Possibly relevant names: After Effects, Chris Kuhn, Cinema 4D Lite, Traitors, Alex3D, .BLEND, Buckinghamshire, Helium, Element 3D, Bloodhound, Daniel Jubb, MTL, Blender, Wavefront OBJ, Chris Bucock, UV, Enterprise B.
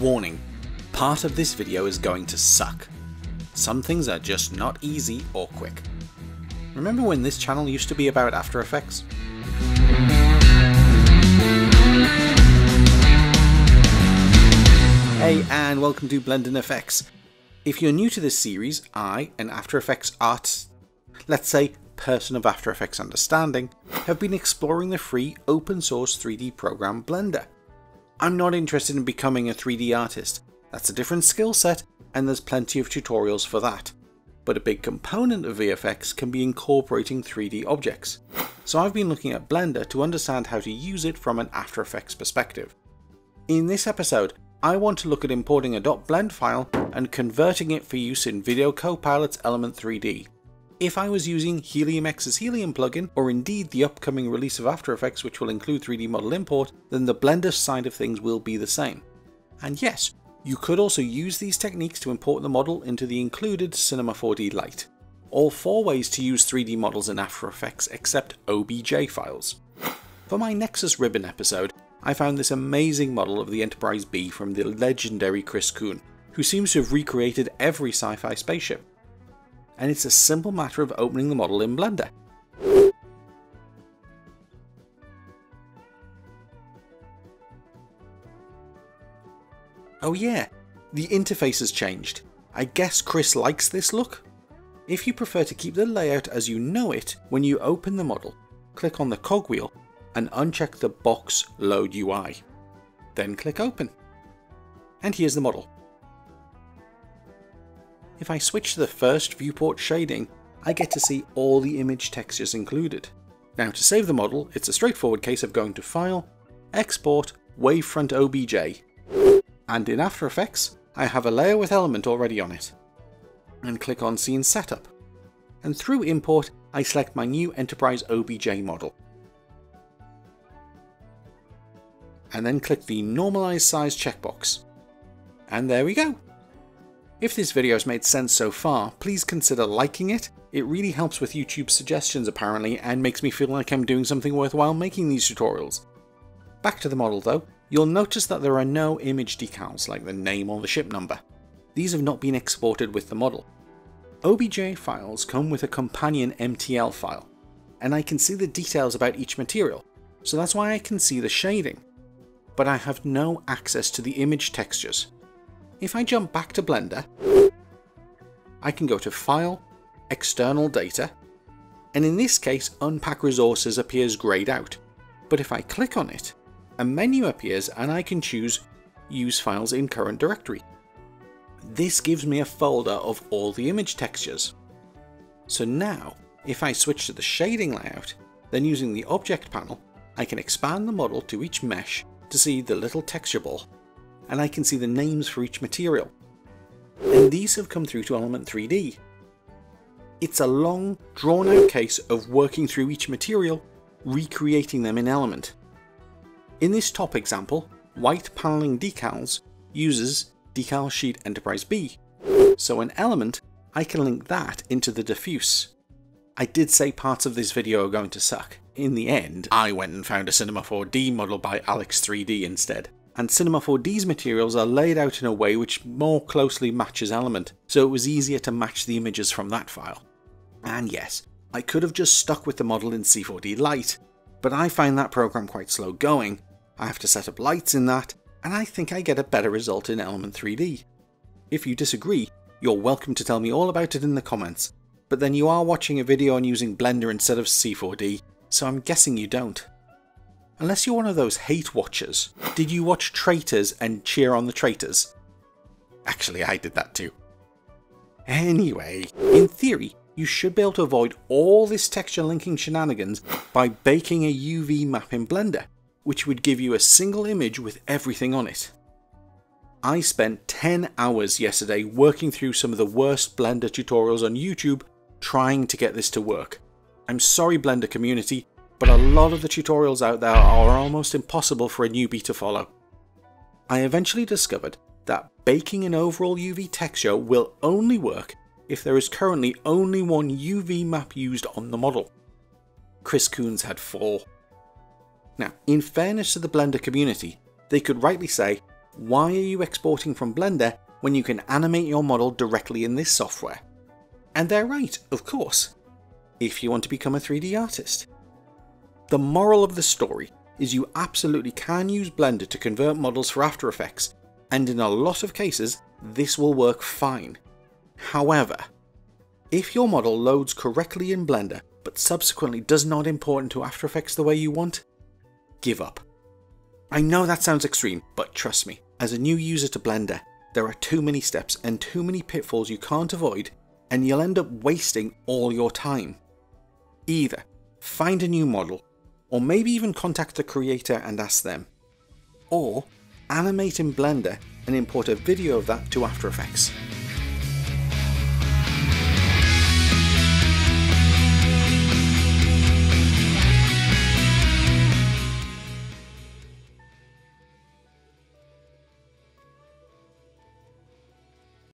Warning, part of this video is going to suck. Some things are just not easy or quick. Remember when this channel used to be about After Effects? Hey, and welcome to Blender and Effects. If you're new to this series, I, an After Effects artist, let's say person of After Effects understanding, have been exploring the free open source 3D program Blender. I'm not interested in becoming a 3D artist. That's a different skill set, and there's plenty of tutorials for that. But a big component of VFX can be incorporating 3D objects. So I've been looking at Blender to understand how to use it from an After Effects perspective. In this episode, I want to look at importing a .blend file and converting it for use in Video Copilot's Element 3D. If I was using HeliumX's Helium plugin, or indeed the upcoming release of After Effects which will include 3D model import, then the Blender side of things will be the same. And yes, you could also use these techniques to import the model into the included Cinema 4D Lite. All four ways to use 3D models in After Effects except OBJ files. For my Nexus Ribbon episode, I found this amazing model of the Enterprise B from the legendary Chris Kuhn, who seems to have recreated every sci-fi spaceship. And it's a simple matter of opening the model in Blender. Oh yeah, the interface has changed. I guess Chris likes this look? If you prefer to keep the layout as you know it, when you open the model, click on the cogwheel and uncheck the box Load UI. Then click Open. And here's the model. If I switch to the first viewport shading, I get to see all the image textures included. Now to save the model, it's a straightforward case of going to File, Export, Wavefront OBJ. And in After Effects, I have a layer with element already on it. And click on Scene Setup. And through Import, I select my new Enterprise OBJ model. And then click the Normalize Size checkbox. And there we go! If this video has made sense so far, please consider liking it. It really helps with YouTube's suggestions apparently, and makes me feel like I'm doing something worthwhile making these tutorials. Back to the model though, you'll notice that there are no image decals like the name or the ship number. These have not been exported with the model. OBJ files come with a companion MTL file, and I can see the details about each material, so that's why I can see the shading. But I have no access to the image textures. If I jump back to Blender, I can go to File, External Data, and in this case Unpack Resources appears grayed out. But if I click on it, a menu appears and I can choose Use Files in Current Directory. This gives me a folder of all the image textures. So now, if I switch to the shading layout, then using the Object panel, I can expand the model to each mesh to see the little texture ball, and I can see the names for each material. And these have come through to Element 3D. It's a long, drawn-out case of working through each material, recreating them in Element. In this top example, white paneling decals uses Decal Sheet Enterprise B, so in Element, I can link that into the diffuse. I did say parts of this video are going to suck. In the end, I went and found a Cinema 4D model by Alex3D instead, and Cinema 4D's materials are laid out in a way which more closely matches Element, so it was easier to match the images from that file. And yes, I could have just stuck with the model in C4D Lite, but I find that program quite slow going. I have to set up lights in that, and I think I get a better result in Element 3D. If you disagree, you're welcome to tell me all about it in the comments, but then you are watching a video on using Blender instead of C4D, so I'm guessing you don't. Unless you're one of those hate watchers. Did you watch Traitors and cheer on the traitors? Actually, I did that too. Anyway, in theory, you should be able to avoid all this texture linking shenanigans by baking a UV map in Blender, which would give you a single image with everything on it. I spent 10 hours yesterday working through some of the worst Blender tutorials on YouTube trying to get this to work. I'm sorry Blender community, but a lot of the tutorials out there are almost impossible for a newbie to follow. I eventually discovered that baking an overall UV texture will only work if there is currently only one UV map used on the model. Chris Kuhn's had 4. Now, in fairness to the Blender community, they could rightly say, why are you exporting from Blender when you can animate your model directly in this software? And they're right, of course, if you want to become a 3D artist. The moral of the story is you absolutely can use Blender to convert models for After Effects, and in a lot of cases, this will work fine. However, if your model loads correctly in Blender, but subsequently does not import into After Effects the way you want, give up. I know that sounds extreme, but trust me, as a new user to Blender, there are too many steps and too many pitfalls you can't avoid, and you'll end up wasting all your time. Either find a new model, or maybe even contact the creator and ask them, or animate in Blender and import a video of that to After Effects.